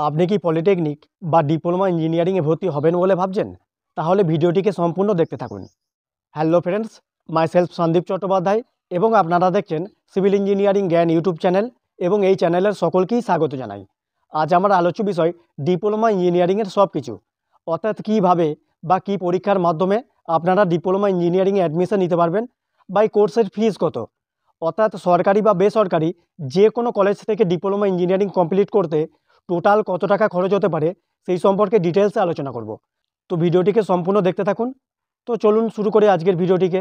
आपनी कि polytechnic diploma engineering भर्ती हबेन बोले भाबछेन ताहले भिडियोटिके सम्पूर्ण देखते थाकुन। Hello friends, myself Sandeep Chattopadhyay एबं आपनारा देखछेन civil engineering Gyan YouTube channel एबं एई चैनलेर सकलकेई स्वागत जानाई। आज आमार आलोच्य विषय डिप्लोमा इंजिनियरिंगेर सबकिछु, अर्थात किभाबे बा कि परीक्षार माध्यमे आपनारा डिप्लोमा इंजिनियरिंग एडमिशन निते पारबेन बा कोर्सेर फीस कत, अर्थात सरकारी बा बेसरकारी जे कोनो कलेज थेके डिप्लोमा इंजिनियरिंग कमप्लीट करते टोटाल कत टाका खरच होते पारे सेई सम्पर्के डिटेल्से आलोचना करब। तो भिडियोटिके सम्पूर्ण देखते थाकुन। तो चलुन शुरू करी आजकेर भिडियोटिके।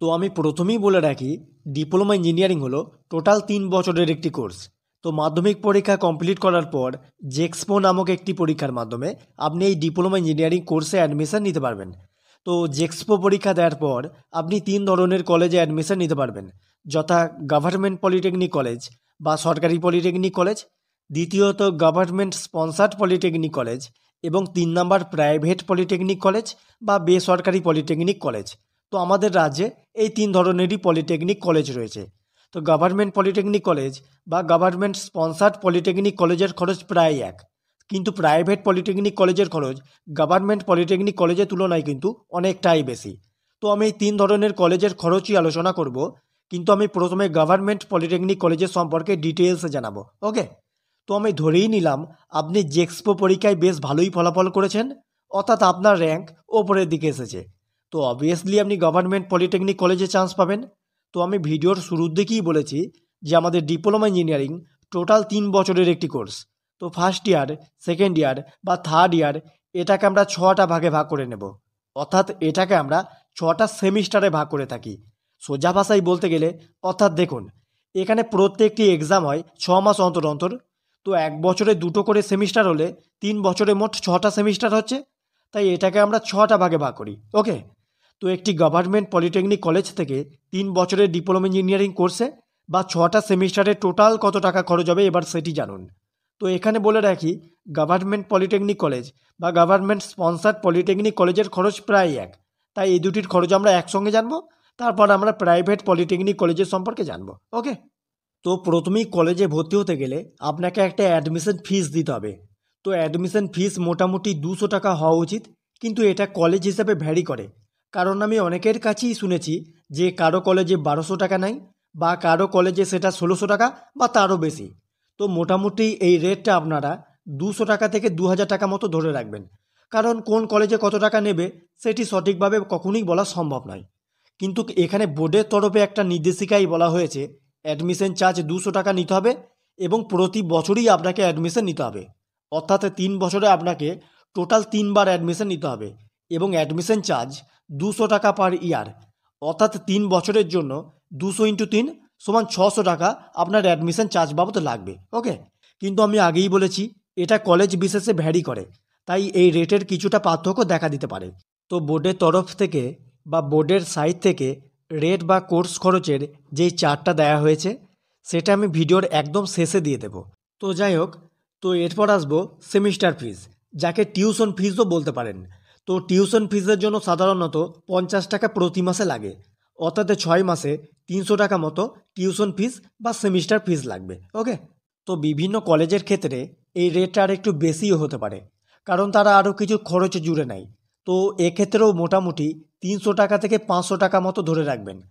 तो आमी प्रथमेई बोले राखी डिप्लोमा इंजिनियरिंग हलो टोटाल 3 বছরের एक कोर्स। तो माध्यमिक परीक्षा कमप्लीट करार पर जेक्सपो नामक एक परीक्षार माध्यमे आपनी एई डिप्लोमा इंजिनियरिंग कोर्से एडमिशन निते पारबेन। तो जेक्सपो परीक्षा देওয়ার पर आपनी 3 ধরনের कलेजे एडमिशन निते पारबेन, यथा गवर्नमेंट पलिटेक्निक कलेज बा सरकारी पलिटेक्निक कलेज, द्वितीयत गवर्नमेंट स्पन्सर्ड पलिटेक्निक कलेज एबं 3 নম্বর प्राइवेट पलिटेक्निक कलेज बा बेसरकारी पलिटेक्निक कलेज। तो आमादेर राज्ये एई 3 ধরনেরই पलिटेक्निक कलेज रयेछे। तो गवर्नमेंट पलिटेक्निक कलेज बा गवर्नमेंट स्पन्सर्ड पलिटेक्निक कलेजेर खरच प्राय एक, किन्तु प्राइवेट पलिटेक्निक कलेजेर खरच गवर्नमेंट पलिटेक्निक कलेजेर तुलनाय किन्तु अनेकटाई बेशी। तो आमि 3 ধরনের कलेजेर खरचই आलोचना करब, किन्तु आमि प्रथमे गवर्नमेंट पलिटेक्निक कलेजेर सम्पर्के डिटेल्स जानाबो। ओके, तो आमि धरेई निलाम आपनि जेक्सपो परीक्षाय बेश भालोई फलाफल करेछेन, अर्थात आपनार रैंक ओपरेर दिके एसेछे। तो अबভিয়াসলি আপনি গভর্নমেন্ট পলিটেকনিক কলেজে চান্স পাবেন। তো আমি ভিডিওর শুরুর দিকেই বলেছি যে আমাদের ডিপ্লোমা ইঞ্জিনিয়ারিং টোটাল 3 বছরের একটি কোর্স। তো ফার্স্ট ইয়ার, সেকেন্ড ইয়ার বা থার্ড ইয়ার এটাকে আমরা 6টা ভাগে ভাগ করে নেব, অর্থাৎ এটাকে আমরা 6টা সেমিস্টারে ভাগ করে থাকি সোজা ভাষায় বলতে গেলে। অর্থাৎ দেখুন এখানে প্রত্যেকটি এক্সাম হয় 6 মাস অন্তর অন্তর। তো 1 বছরে 2টো করে সেমিস্টার হলে 3 বছরে মোট 6টা সেমিস্টার হচ্ছে, তাই এটাকে আমরা 6টা ভাগে ভাগ করি। ওকে, तो एक गवर्नमेंट पलिटेक्निक कलेज थेके 3 বছরের डिप्लोमा इंजिनियरिंग कोर्से बा 6टा सेमिस्टारे टोटाल कत टाका खरच होबे एबार सेटी जानुन। तो एखाने बोले राखी गवर्नमेंट पलिटेक्निक कलेज बा गवर्नमेंट स्पन्सर्ड पलिटेक्निक कलेजेर खरच प्राय एक, ताई एई दुटिर खरच आमरा एकसंगे जानबो। तारपर आमरा प्राइवेट पलिटेक्निक कलेजेर सम्पर्के जानबो। ओके, तो प्रथमेई कलेजे भर्ती होते गेले आपनाके एकटा एडमिशन फीस दिते होबे। तो एडमिशन फीस मोटामुटी 200 टाका हওয়া उचित, किन्तु एटा कलेज हिसेबे भ्यारि करे, कारण आमी अनेकेर काछेई शुनेछि जे कारो कलेजे 1200 टाका नाई बा कारो कलेजे सेटा 1600 टाका बा तारो बेशी। तो मोटामुटी एई रेटटा आपनारा 200 टाका थेके 2000 टाका मतो धरे राखबेन, कारण कोन कलेजे कत टाका नेबे सेटी सठिकभावे कखनोई बला सम्भव नय। किन्तु एखाने बोर्डेर तरफे एकटा निर्देशिकाई बला हयेछे एडमिशन चार्ज 200 टाका निते होबे एबं प्रति बछरई आपनाके एडमिशन निते होबे, अर्थात 3 বছরে आपनाके টোটাল 3 বার एडमिशन निते होबे এবং एडमिशन चार्ज 200 টাকা পার ইয়ার, অর্থাৎ 3 বছরের জন্য 200 × 3 = 600 টাকা আপনার অ্যাডমিশন চার্জ বাবদ লাগবে। ওকে, কিন্তু আমি আগেই বলেছি এটা কলেজ বিশেষে ভ্যারি করে, তাই এই রেটের কিছুটা পার্থক্য দেখা দিতে পারে। তো বোর্ডের তরফ থেকে বা বোর্ডের সাইট থেকে রেট বা কোর্স খরচের যেই চার্টটা দেওয়া হয়েছে সেটা আমি ভিডিওর একদম শেষে দিয়ে দেব। তো যাই হোক, তো এরপর আসবো সেমিস্টার ফিজ, যাকে টিউশন ফিজও বলতে পারেন। तो टीशन फिजर जो साधारणत 50 টাকা प्रति मासे लागे, अर्थात 6 মাসে 300 টাকা मत टीशन फिज बा सेमिस्टार फिज लागे। ओके, तो विभिन्न कलेजर क्षेत्र में रेटा एक बेसि होते पारे, कारण तारा आरो किछु खरच जुड़े नाई। तो एक क्षेत्रों मोटामुटी 300 টাকা थेके 500 টাকা मत धरे राखबेन।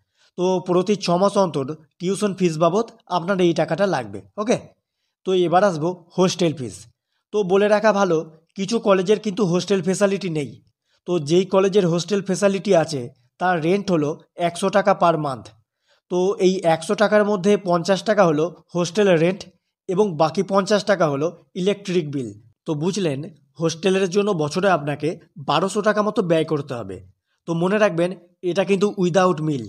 तो प्रति 6 মাস अंतर टीशन फिज बाबद आपनार एई टाकाटा लागबे। ओके, तो एबार आसबो होस्टेल फिज। तो बोले राखा भालो किछु कलेजेर किन्तु होस्टेल फैसिलिटी नहीं। तो जेई कलेजेर होस्टेल फैसिलिटी आछे तार रेंट हलो 100 টাকা पर मान्थ। तो एई 100 টাকার मध्य 50 টাকা हलो होस्टेल रेंट एबं बाकी 50 টাকা हलो इलेक्ट्रिक बिल। तो बुझलेन होस्टेलेर जोन्नो बछरे आपनाके 1200 টাকা मतो व्यय करते हबे। तो मने राखबेन एटा किन्तु उइदाउट मिल,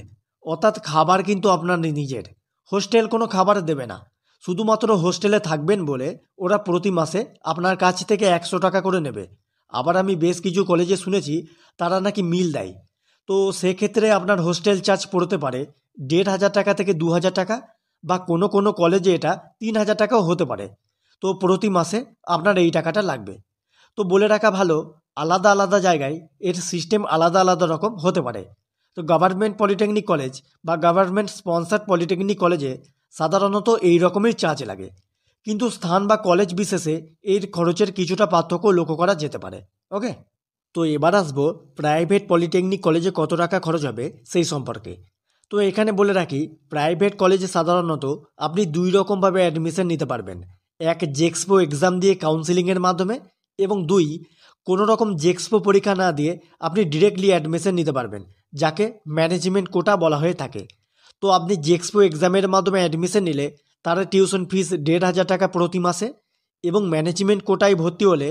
अर्थात खाबार किन्तु आपनार निजेर, होस्टेल कोनो खाबार देबे ना, शुधुमात्र होस्टेले थाकबेन बोले ओरा प्रति मासे आपनार काछ थेके 100 টাকা करे नेबे। आबार आमी बेश किछु कलेजे शुनेछि तारा नाकि मिल देय। तो से क्षेत्रे आपनार होस्टेल चार्ज पड़ते पारे 1500 টাকা थेके 2000 টাকা बा कोनो कोनो कलेजे एटा 3000 টাकाও होते पारे। तो प्रति मासे आपनार एई टाकाटा लागबे। तो बोले राखा भालो आलादा आलादा जायगाय एर सिस्टेम आलादा आलादा रकम होते पारे। तो गवर्नमेंट पलिटेक्निक कलेज बा गवर्नमेंट स्पन्सर्ड पलिटेक्निक कलेजे সাধারণত এই রকমের চার্জ লাগে, কিন্তু স্থান বা কলেজ বিশেষে এর খরচের কিছুটা পার্থক্য লক্ষ্য করা যেতে পারে। ওকে, তো এবার আসবো প্রাইভেট পলিটেকনিক কলেজে কত টাকা খরচ হবে সেই সম্পর্কে। তো এখানে বলে রাখি, প্রাইভেট কলেজে সাধারণত আপনি দুই রকমভাবে অ্যাডমিশন নিতে পারবেন। এক, জেক্সপো এক্সাম দিয়ে কাউন্সিলিংয়ের মাধ্যমে, এবং দুই, কোনো রকম জেক্সপো পরীক্ষা না দিয়ে আপনি ডিরেক্টলি অ্যাডমিশন নিতে পারবেন, যাকে ম্যানেজমেন্ট কোটা বলা হয়ে থাকে। তো আপনি জেক্সপো এক্সামের মাধ্যমে অ্যাডমিশন নিলে তার টিউশন ফিস 1500 টাকা প্রতি মাসে, এবং ম্যানেজমেন্ট কোটায় ভর্তি হলে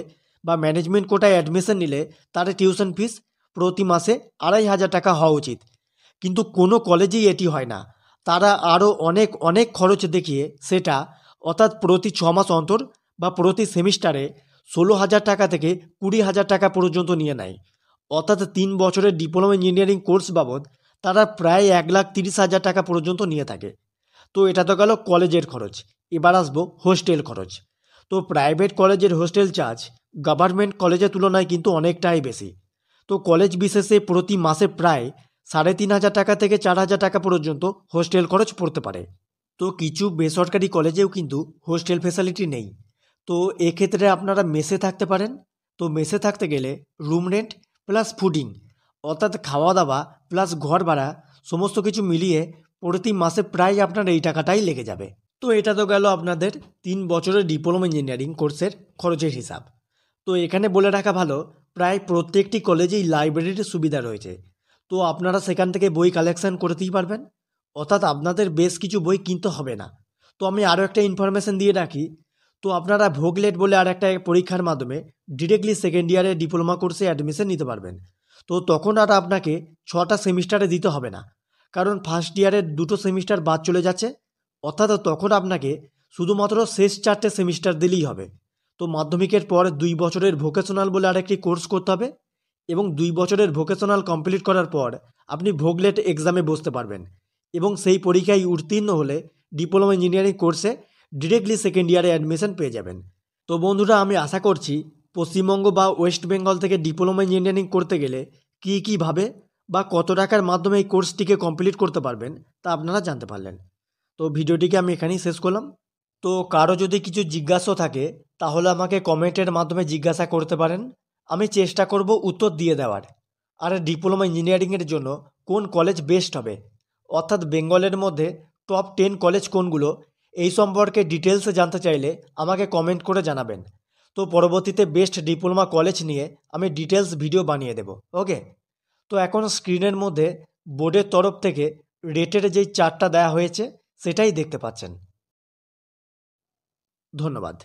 বা ম্যানেজমেন্ট কোটায় অ্যাডমিশন নিলে তার টিউশন ফিস প্রতি মাসে 2500 টাকা হওয়া উচিত। কিন্তু কোনো কলেজেই এটি হয় না, তারা আরও অনেক অনেক খরচ দেখিয়ে সেটা অর্থাৎ প্রতি 6 মাস অন্তর বা প্রতি সেমিস্টারে 16,000 টাকা থেকে 20,000 টাকা পর্যন্ত নিয়ে নেয়। অর্থাৎ 3 বছরের ডিপ্লোমা ইঞ্জিনিয়ারিং কোর্স বাবদ তারা প্রায় 1,30,000 টাকা পর্যন্ত নিয়ে থাকে। তো এটা তো গেল কলেজের খরচ। এবার আসবো হোস্টেল খরচ। তো প্রাইভেট কলেজের হোস্টেল চার্জ গভর্নমেন্ট কলেজের তুলনায় কিন্তু অনেকটাই বেশি। তো কলেজ বিশেষে প্রতি মাসে প্রায় 3,500 টাকা থেকে 4,000 টাকা পর্যন্ত হোস্টেল খরচ পড়তে পারে। তো কিছু বেসরকারি কলেজেও কিন্তু হোস্টেল ফ্যাসিলিটি নেই। তো এক্ষেত্রে আপনারা মেসে থাকতে পারেন। তো মেসে থাকতে গেলে রুম রেন্ট প্লাস ফুডিং অর্থাৎ খাওয়া দাওয়া প্লাস ঘর ভাড়া সমস্ত কিছু মিলিয়ে প্রতি মাসে প্রায় আপনার এই টাকাটাই লেগে যাবে। তো এটা তো গেল আপনাদের 3 বছরের ডিপ্লোমা ইঞ্জিনিয়ারিং কোর্সের খরচের হিসাব। তো এখানে বলে রাখা ভালো, প্রায় প্রত্যেকটি কলেজেই লাইব্রেরির সুবিধা রয়েছে। তো আপনারা সেখান থেকে বই কালেকশান করতেই পারবেন, অর্থাৎ আপনাদের বেশ কিছু বই কিনতে হবে না। তো আমি আরও একটা ইনফরমেশান দিয়ে রাখি, তো আপনারা ভোগলেট বলে আর একটা পরীক্ষার মাধ্যমে ডিরেক্টলি সেকেন্ড ইয়ারে ডিপ্লোমা কোর্সে অ্যাডমিশন নিতে পারবেন। তো তখন আর আপনাকে 6টা সেমিস্টারে দিতে হবে না, কারণ ফার্স্ট ইয়ারের 2টো সেমিস্টার বাদ চলে যাচ্ছে, অর্থাৎ তখন আপনাকে শুধুমাত্র শেষ 4টে সেমিস্টার দিলেই হবে। তো মাধ্যমিকের পর 2 বছরের ভোকেশনাল বলে আরেকটি কোর্স করতে হবে, এবং 2 বছরের ভোকেশনাল কমপ্লিট করার পর আপনি ভোগলেট এক্সামে বসতে পারবেন, এবং সেই পরীক্ষায় উত্তীর্ণ হলে ডিপ্লোমা ইঞ্জিনিয়ারিং কোর্সে ডিরেক্টলি সেকেন্ড ইয়ারে অ্যাডমিশন পেয়ে যাবেন। তো বন্ধুরা, আমি আশা করছি পশ্চিমবঙ্গ বা ওয়েস্ট বেঙ্গল থেকে ডিপ্লোমা ইঞ্জিনিয়ারিং করতে গেলে কী কীভাবে বা কত টাকার মাধ্যমে এই কোর্সটিকে কমপ্লিট করতে পারবেন তা আপনারা জানতে পারলেন। তো ভিডিওটিকে আমি এখানেই শেষ করলাম। তো কারো যদি কিছু জিজ্ঞাসা থাকে তাহলে আমাকে কমেন্টের মাধ্যমে জিজ্ঞাসা করতে পারেন, আমি চেষ্টা করব উত্তর দিয়ে দেওয়ার। আর ডিপ্লোমা ইঞ্জিনিয়ারিংয়ের জন্য কোন কলেজ বেস্ট হবে, অর্থাৎ বেঙ্গলের মধ্যে টপ 10 কলেজ কোনগুলো, এই সম্পর্কে ডিটেলসে জানতে চাইলে আমাকে কমেন্ট করে জানাবেন। তো পরবর্তীতে বেস্ট ডিপ্লোমা কলেজ নিয়ে আমি ডিটেলস ভিডিও বানিয়ে দেব। ওকে, তো এখন স্ক্রিনের মধ্যে বোর্ডের তরফ থেকে রেটের যেই চার্টটা দেওয়া হয়েছে সেটাই দেখতে পাচ্ছেন। ধন্যবাদ।